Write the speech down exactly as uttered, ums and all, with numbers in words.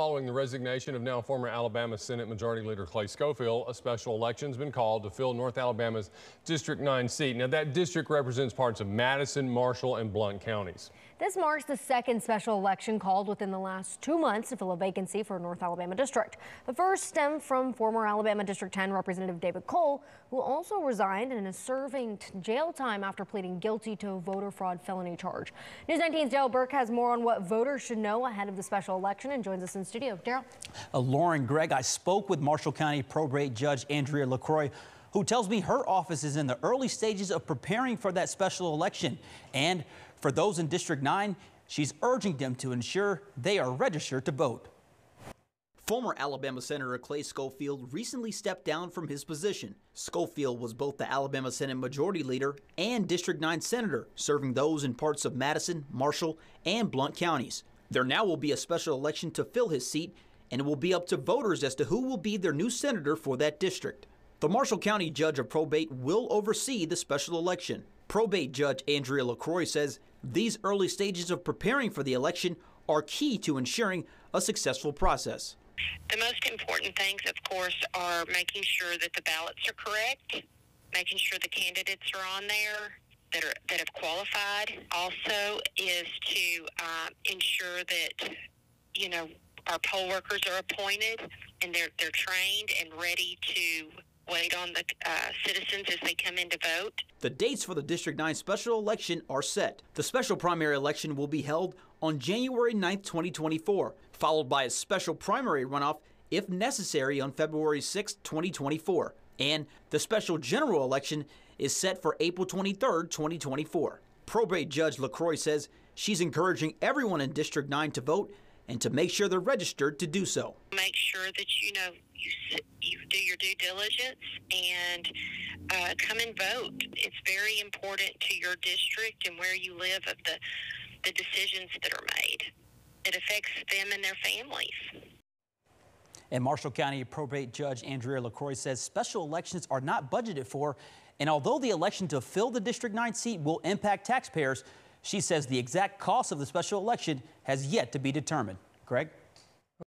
following the resignation of now former Alabama Senate Majority Leader Clay Schofield, a special election's been called to fill North Alabama's District nine seat. Now, that district represents parts of Madison, Marshall, and Blount counties. This marks the second special election called within the last two months to fill a vacancy for a North Alabama district. The first stemmed from former Alabama District ten Representative David Cole, who also resigned and is serving jail time after pleading guilty to a voter fraud felony charge. News nineteen's Dale Burke has more on what voters should know ahead of the special election and joins us in studio. Daryl. Uh, Lauren, Greg, I spoke with Marshall County Probate Judge Andrea LaCroix, who tells me her office is in the early stages of preparing for that special election. And for those in District nine, she's urging them to ensure they are registered to vote. Former Alabama Senator Clay Schofield recently stepped down from his position. Schofield was both the Alabama Senate Majority Leader and District nine Senator, serving those in parts of Madison, Marshall, and Blount counties. There now will be a special election to fill his seat, and it will be up to voters as to who will be their new senator for that district. The Marshall County Judge of Probate will oversee the special election. Probate Judge Andrea LaCroix says these early stages of preparing for the election are key to ensuring a successful process. The most important things, of course, are making sure that the ballots are correct, making sure the candidates are on there that are that have qualified. Also is to uh, ensure that, you know, our poll workers are appointed and they're, they're trained and ready to wait on the uh, citizens as they come in to vote. The dates for the District nine special election are set. The special primary election will be held on January ninth, twenty twenty-four, followed by a special primary runoff, if necessary, on February sixth, twenty twenty-four. And the special general election is set for April twenty-third, twenty twenty-four. Probate Judge LaCroix says she's encouraging everyone in District nine to vote and to make sure they're registered to do so. Make sure that, you know, you, you do your due diligence and uh, come and vote. It's very important to your district and where you live of the, the decisions that are made. It affects them and their families. And Marshall County Probate Judge Andrea LaCroix says special elections are not budgeted for, and although the election to fill the District nine seat will impact taxpayers, she says the exact cost of the special election has yet to be determined. Greg?